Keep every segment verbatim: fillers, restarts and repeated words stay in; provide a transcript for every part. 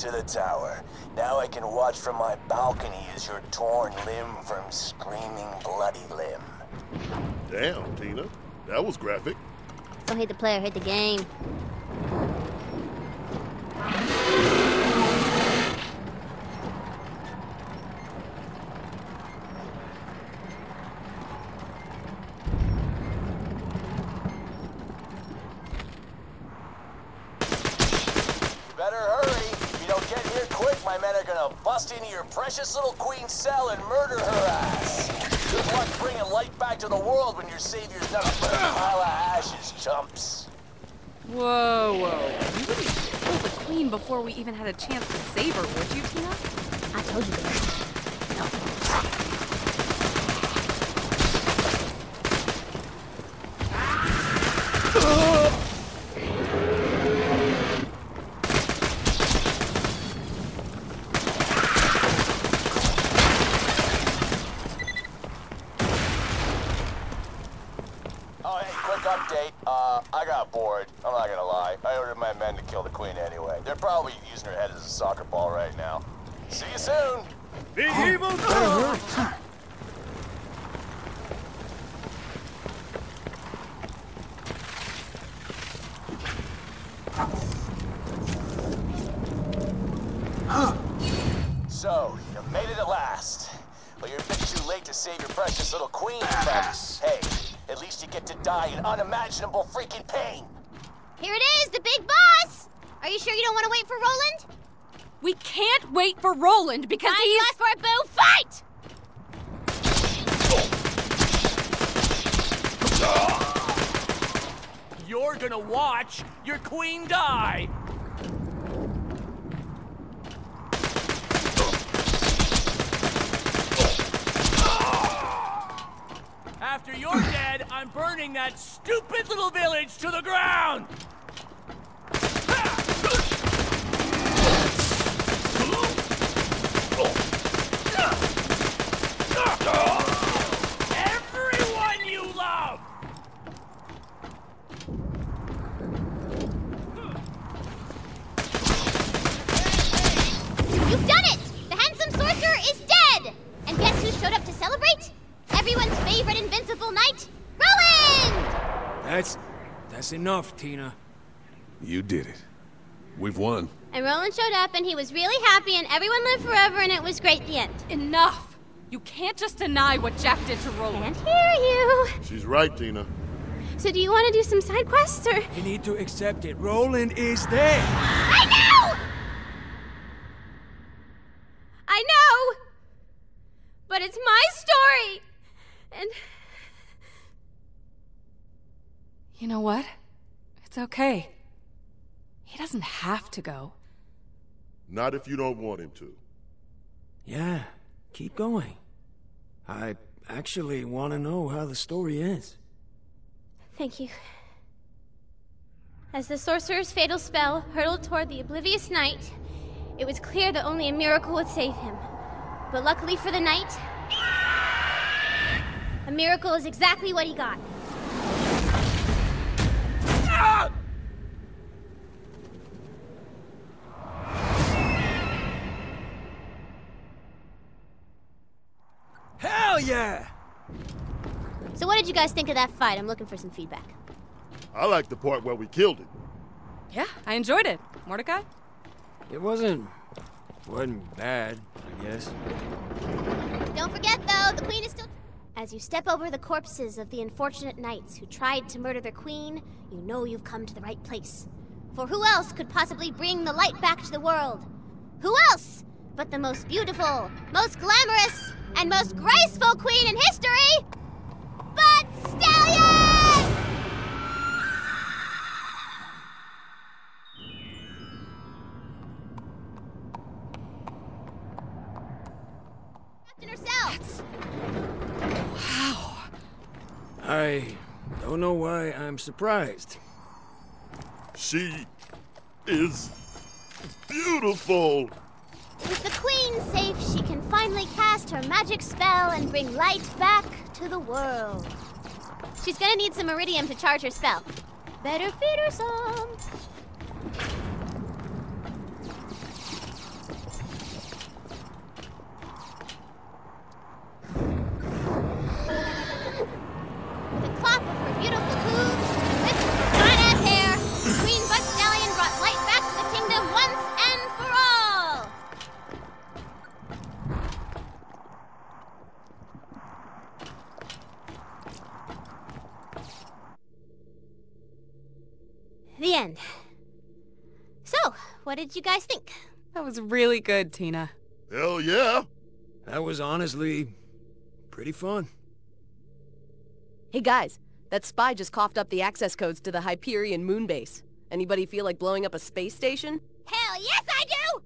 to the tower. Now I can watch from my balcony as you're torn limb from screaming bloody limb. Damn, Tina. That was graphic. Don't hit the player, hit the game. Into your precious little queen's cell and murder her ass. Good luck bringing light back to the world when your savior's nothing but a pile of ashes, chumps. Whoa, whoa. You wouldn't kill the queen before we even had a chance to save her, would you, Tina? I told you that. No. Unimaginable freaking pain. Here it is, the big boss. Are you sure you don't want to wait for Roland? We can't wait for Roland because he asked for a boo fight. You're gonna watch your queen die. After you're dead, I'm burning that stupid little village to the ground! Everyone you love! You've done it! The handsome sorcerer is dead! And guess who showed up to celebrate? Everyone's favorite invincible knight, Roland! That's... that's enough, Tina. You did it. We've won. And Roland showed up, and he was really happy, and everyone lived forever, and it was great, the end. Enough! You can't just deny what Jack did to Roland. Can't hear you. She's right, Tina. So do you want to do some side quests, or...? You need to accept it. Roland is dead! I know! I know! But it's my story! And... you know what? It's okay. He doesn't have to go. Not if you don't want him to. Yeah, keep going. I actually want to know how the story ends. Thank you. As the sorcerer's fatal spell hurtled toward the oblivious knight, it was clear that only a miracle would save him. But luckily for the knight... a miracle is exactly what he got. Ah! Hell yeah! So what did you guys think of that fight? I'm looking for some feedback. I liked the part where we killed it. Yeah, I enjoyed it. Mordecai? It wasn't... wasn't bad, I guess. Don't forget, though, the queen is still... As you step over the corpses of the unfortunate knights who tried to murder their queen, you know you've come to the right place. For who else could possibly bring the light back to the world? Who else but the most beautiful, most glamorous, and most graceful queen in history, Bud Stallion! Captain herself! Wow. I don't know why I'm surprised. She is beautiful. With the queen safe, she can finally cast her magic spell and bring light back to the world. She's gonna need some iridium to charge her spell. Better feed her some. did you guys think? That was really good, Tina. Hell yeah! That was honestly pretty fun. Hey guys, that spy just coughed up the access codes to the Hyperion moon base. Anybody feel like blowing up a space station? Hell yes I do!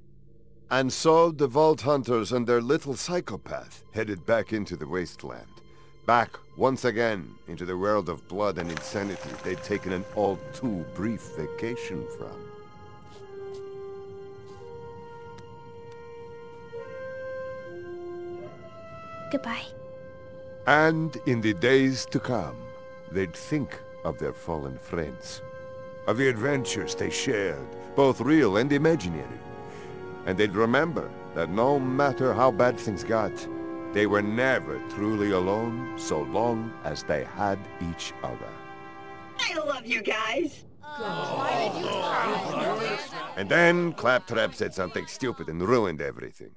And so the Vault Hunters and their little psychopath headed back into the wasteland. Back, once again, into the world of blood and insanity they'd taken an all-too-brief vacation from. Goodbye. And in the days to come, they'd think of their fallen friends, of the adventures they shared, both real and imaginary. And they'd remember that no matter how bad things got, they were never truly alone so long as they had each other. I love you guys! Oh. And then Claptrap said something stupid and ruined everything.